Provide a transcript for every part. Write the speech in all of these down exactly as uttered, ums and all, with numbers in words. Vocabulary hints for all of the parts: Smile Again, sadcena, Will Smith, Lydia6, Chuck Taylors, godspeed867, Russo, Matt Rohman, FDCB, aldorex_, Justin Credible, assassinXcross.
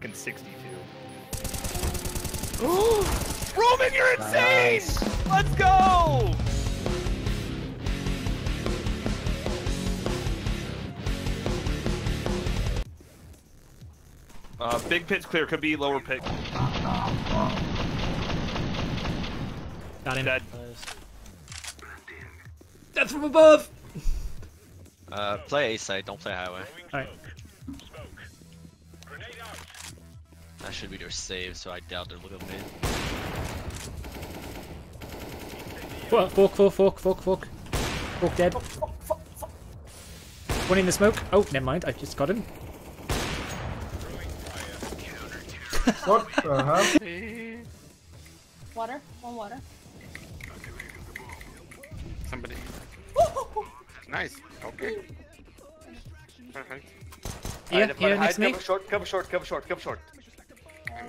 fucking sixty-two. Roman, you're insane! Nice. Let's go! Uh, big pit's clear, could be lower pit. Got him. Dead. Death from above! Uh, play A-side, don't play highway. Alright. That should be their save, so I doubt they're looking at me. Fork, fork, fork, fork, fork. Fork dead. Fork, fork, fork, fork. One in the smoke. Oh, never mind, I just got him. What the hell? Water, one water. Somebody. Nice, okay. Perfect. Yeah, right, yeah, next me. Cover short, cover short, cover short, cover short. I'm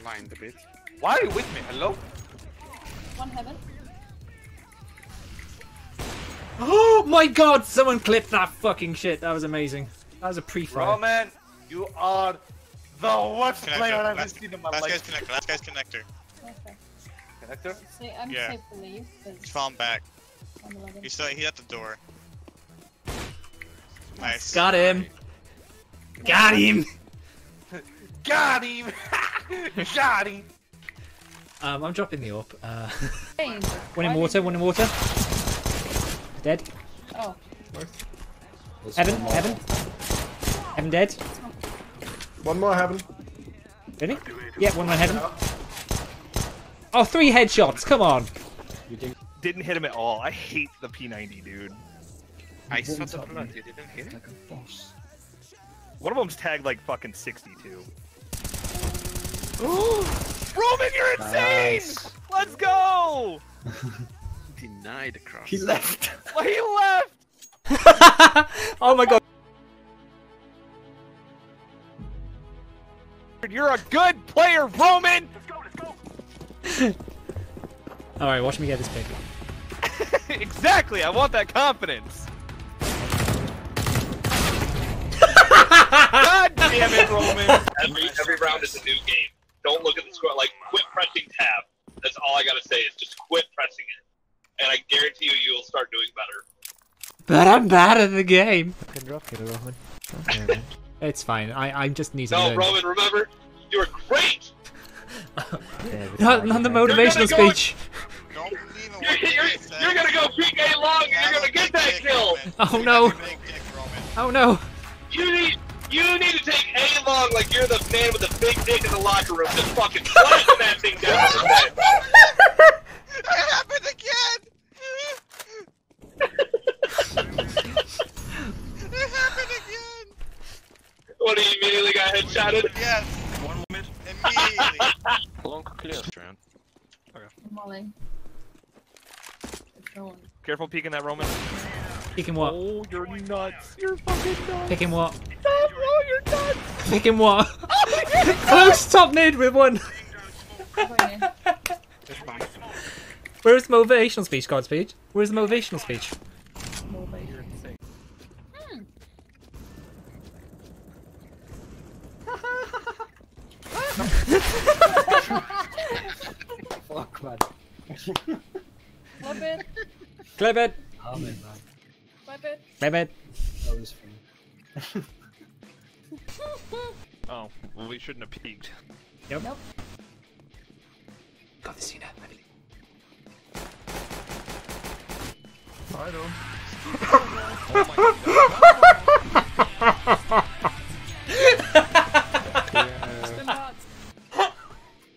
blind a bit. Why are you with me? Hello? One heaven. Oh my god, someone clipped that fucking shit. That was amazing. That was a pre-fire. Roman, you are the worst player I've ever seen in my life. Last guy's connector, last guy's connector. Okay. Connector? So I'm yeah. safe to leave. He's falling back. He's, still, he's at the door. Nice. Got him. Got him. Got him. Got him. Um, I'm dropping the orb. Uh, one in water, one in water. Dead. Oh. Heaven, heaven. Heaven dead. One more heaven. Really? Yeah, one more heaven. Oh, three headshots. Come on. You didn't hit him at all. I hate the P ninety, dude. I saw the blood. You didn't hit him? One of them's tagged like fucking sixty-two. Roman, you're insane! Nice. Let's go! Denied the cross. He left. He left! Oh my god. You're a good player, Roman! Let's go, let's go! Alright, watch me get this pick. Exactly! I want that confidence! God damn it, Roman! Every, every round is a new game. Don't look at the score. Like, quit pressing tab. That's all I gotta say is just quit pressing it. And I guarantee you, you'll start doing better. But I'm bad at the game. I can drop it, Roman. Okay, it's fine. I, I just need to No, learn. Roman, remember, you were great! not, not the motivational go speech. Don't believe in what you're, you're, you're gonna go P K long and you're gonna get that kill! Oh no! Oh no! You need you need to take A long like you're the man with the big dick in the locker room just fucking slapping that thing down for that. It happened again! It happened again! What, he immediately got headshotted? Yes! One woman. Immediately! Long clear. Okay. Careful peeking that Roman. Picking what? Oh, you're nuts. You're fucking nuts. Picking what? Stop, bro, you're nuts. Picking what? Oh, close top mid with one. Where's the motivational speech, Godspeed? Where's the motivational speech? Hmm. Fuck, man. Clip it. Clip it. Oh, man. Bye, bye. That was funny. Oh, well, we shouldn't have peeked. Yep. Nope. Got the Cena, I believe. I don't. Oh my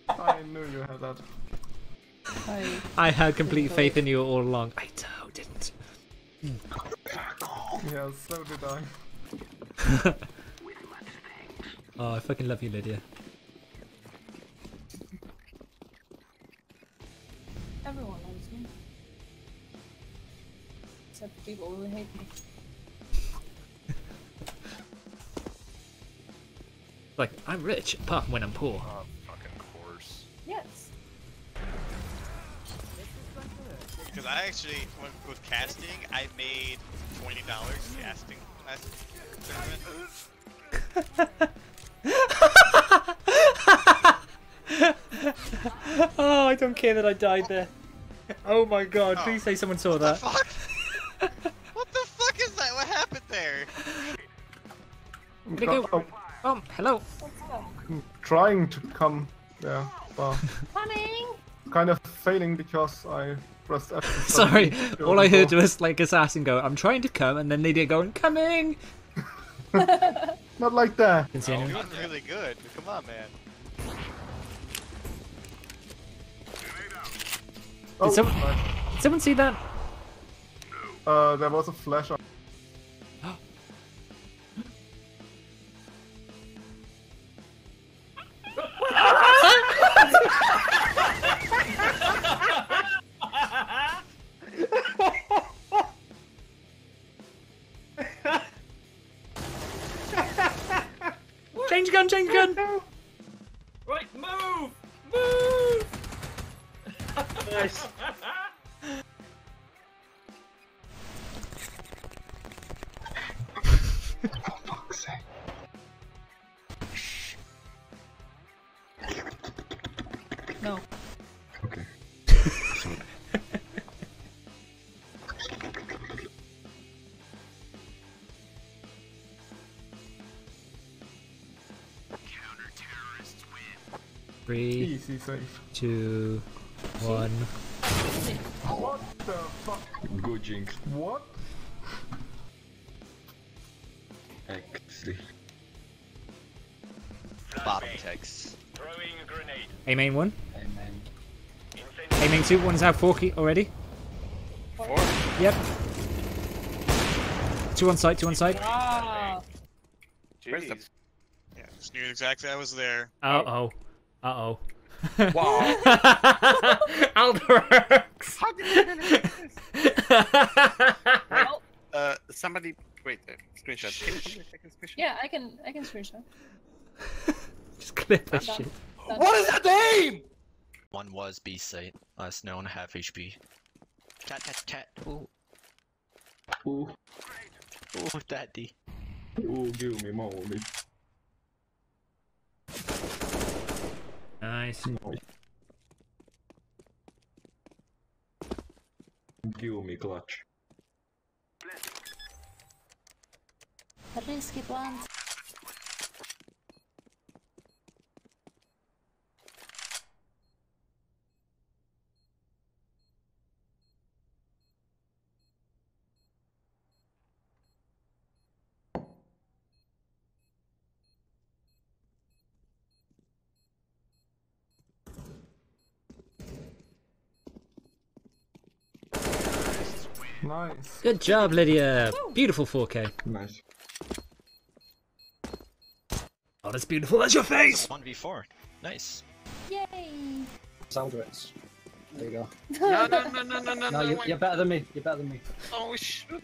god. I knew you had that. I, I had complete faith in you all along. I didn't. Mm. Yeah, so did I. Oh, I fucking love you, Lydia. Everyone loves me. Except for people who hate me. Like, I'm rich, apart from when I'm poor. Oh, fucking course. Yes. Because I actually, when, with casting, I made twenty dollars casting last tournament. don't care that I died there. Oh my god, oh. Please say someone saw what that. What the fuck? What the fuck is that? What happened there? I'm gonna go. Oh, hello. I'm trying to come there, but coming. Kind of failing because I pressed F. Sorry, all I heard was like Assassin go, I'm trying to come, and then Lydia going, coming! Not like that. Oh, you're doing really good. Come on, man. Did, oh, someone, right. did someone see that? Uh, there was a flash on. Change gun, change gun! Right, move! Move! Nice. For fuck's sake. No. Okay. Three, two, one. What the fuck? Good jinx. What? Actually. Bottom text. Throwing a grenade. A main one. A main. A main two. One's out forky already. Four. Yep. Two on site. Two on site. Wow. Where's the? Yeah, just knew exactly I was there. Uh oh. Uh oh. Wow. Aldorex! How did you know? Uh, somebody. Wait, uh, screenshot. Can you take a screenshot? Yeah, I can I can screenshot. Just clip that shit. Done. What is that name? One was B site, last known half H P. Tat tat tat. Ooh. Ooh. Ooh, daddy. Ooh, give me more. Nice. Give me clutch. A risky plant. Nice. Good job, Lydia. Beautiful four K. Nice. Oh, that's beautiful. That's your face. one v four. Nice. Yay. Aldorex. There you go. No, no, no, no, no, no. No, you, you're better than me. You're better than me. Oh shit.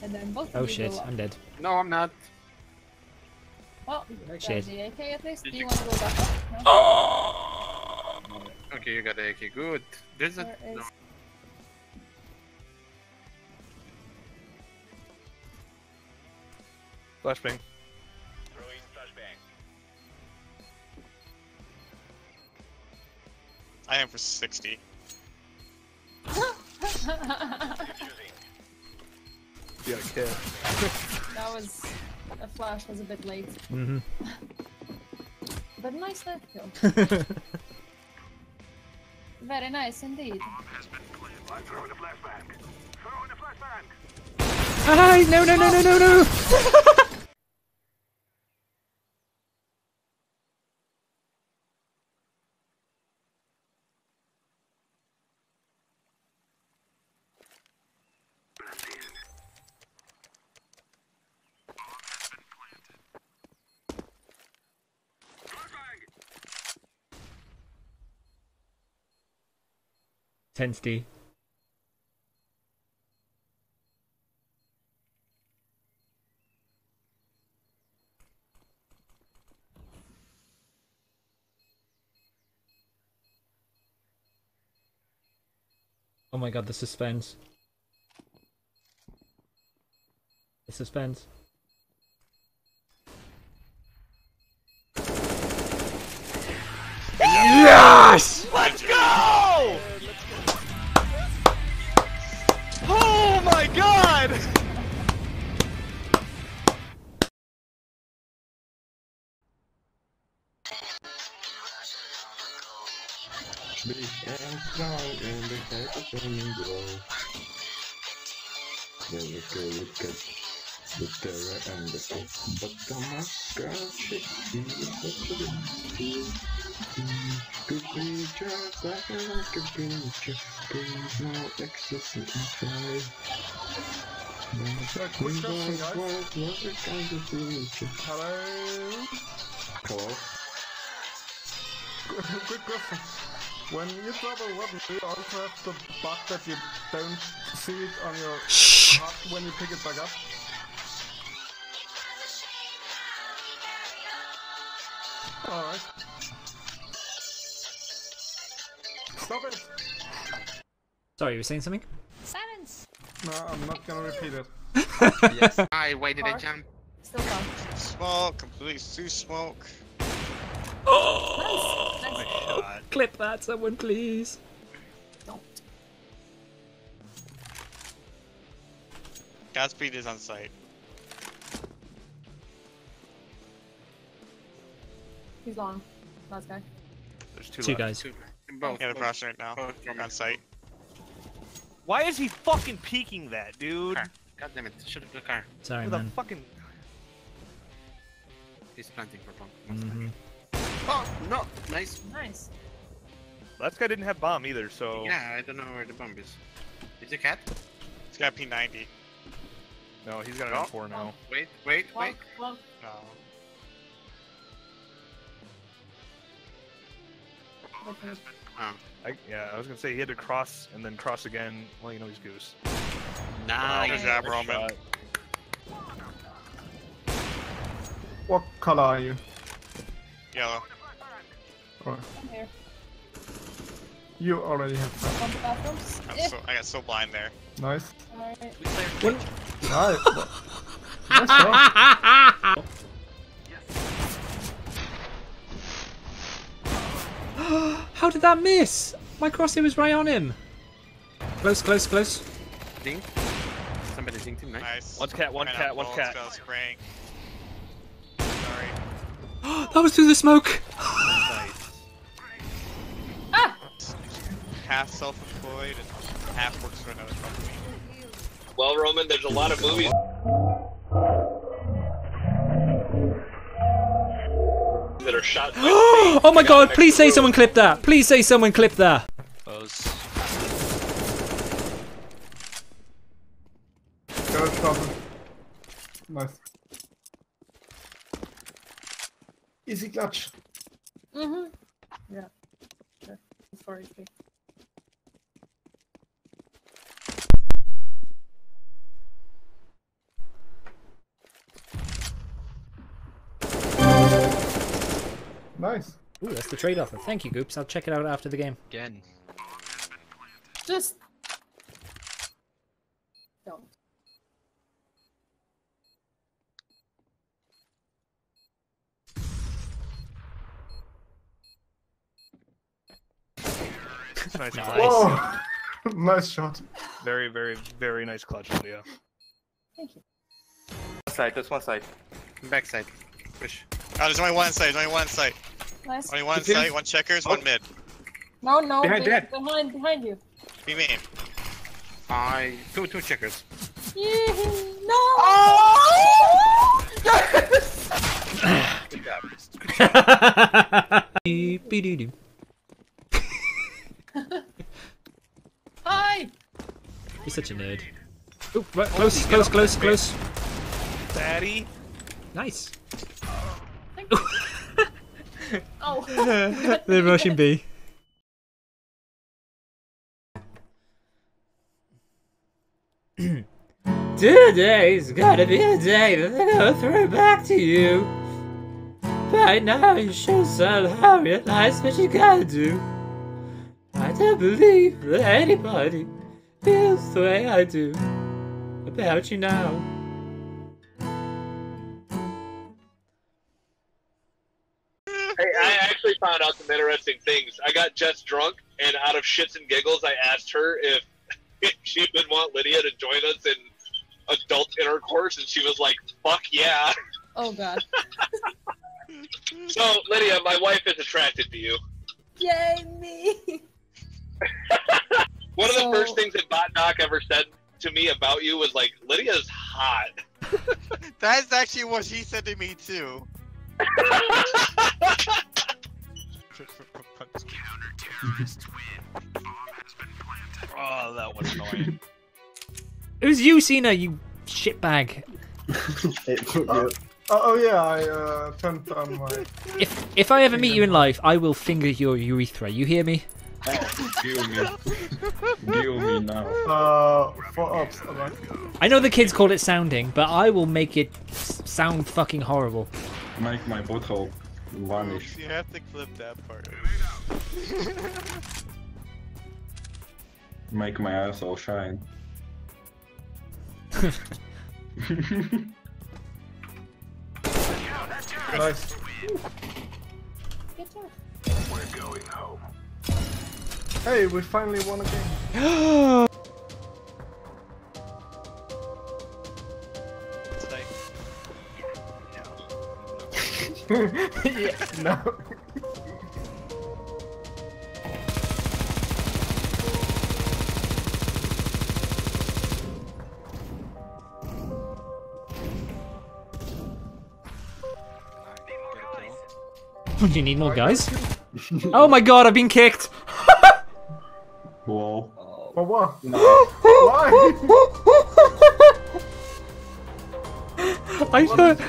And then both. Oh shit. I'm dead. No, I'm not. Well, shit. The A K at least. Did Do you, you want to go back up? No? Oh. Okay, you got the A K. Good. There's a. There no. Flashbang. Throwing flashbang. I am for sixty. Yeah, I care. That was. A flash was a bit late. Mm hmm. But nice that kill. Very nice indeed. Hi! Ah, no, no, no, no, no, no! Tensity. Oh my god, the suspense. The suspense. big and strong and the head of the glow. Then we could look at the terror and the hope, but the mascara shake in the possibility. Good creature, like a like a creature, brings no ecstasy inside. Hello? Hello? Good question. When you drop a weapon, you also have the bug that you don't see it on your heart when you pick it back up. Alright. Stop it! Sorry, you were saying something? Silence! No, I'm not gonna repeat it. Yes. I waited a jump. Still gone. Smoke, completely through smoke. Oh! Nice. Nice. Oh my God. Clip that, someone, please. Don't. Godspeed is on site. He's long. Last guy. There's two, two left. guys. Two. Both in the cross right now. Both on site. Why is he fucking peeking that, dude? Car. God damn it! Shoot the car. Sorry, With man. Fucking... He's planting for bomb. Mm-hmm. Oh no! Nice. Nice. Last guy didn't have bomb either, so. Yeah, I don't know where the bomb is. Is it cat? He's got P ninety. No, he's got an M four now. Wait, wait, walk, wait. Walk. No. Oh. I, yeah, I was gonna say he had to cross and then cross again. Well, you know he's goose. Nice. Good job, Roman. What color are you? Yellow. Right. I'm here. You already have. That. I'm so, I got so blind there. Nice. All right. What? Nice. How did that miss? My crosshair was right on him. Close, close, close. Ding. Somebody dinged him, nice. nice. One cat, one cat, one cat. Sorry. That was through the smoke. Nice. Ah! Half self-employed and half works for another company. Well, Roman, there's a lot of movies. That are shot. Oh my God, please say someone clipped that. Please say someone clipped that. Go, stop him. Nice. Easy clutch. Mm-hmm. Yeah. Yeah. Sorry, please. Nice. Ooh, that's the trade offer. Thank you, Goops. I'll check it out after the game. Again. Just... Don't. Nice. Nice. Nice shot. Very, very, very nice clutch, Lydia. Thank you. One side, just one side. Back side. Push. Oh, there's only one side, there's only one side. Nice. Only one side, one checkers, oh. one mid. No, no, behind, behind, behind, behind you. What do you mean? I... Two, two checkers. Yeah, no! Oh! Yes! Good job. Good job. Hi! You're such a nerd. Ooh, right, close, close, close, close, close. Daddy. Nice. Oh. They're rushing B. Today's gotta be a day that I go through back to you. By now you should somehow realize what you gotta do. I don't believe that anybody feels the way I do about you now. Hey, I actually found out some interesting things. I got Jess drunk, and out of shits and giggles, I asked her if, if she would want Lydia to join us in adult intercourse, and she was like, fuck yeah. Oh, God. So, Lydia, my wife is attracted to you. Yay, me. One of the so, first things that Bot Doc ever said to me about you was like, Lydia's hot. That's actually what she said to me too. Counter-terrorist win. Bomb has been planted. Oh, that was annoying. It was you, Cena, you shitbag. It took you. Uh, oh yeah, I uh, turned on my... If, if I ever meet you in life, I will finger your urethra, you hear me? Oh, deal me. Deal me now. Uh, what ups, I, I know the kids call it sounding, but I will make it sound fucking horrible. Make my butthole vanish. You have to clip that part. Make my asshole shine. Nice. Good job. We're going home. Hey, we finally won a game. It's like... No. Yeah, no. Do you need more guys? Oh my god, I've been kicked! Whoa. Oh, what? No. Why? I thought...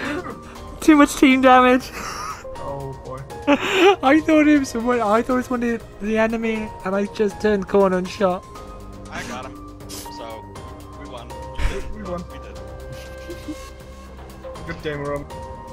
Too much team damage. Oh boy. I thought it was someone... I thought it was one of the enemy, and I just turned corner and shot. I got him. So, we won. We won. We did. Good game, Rob.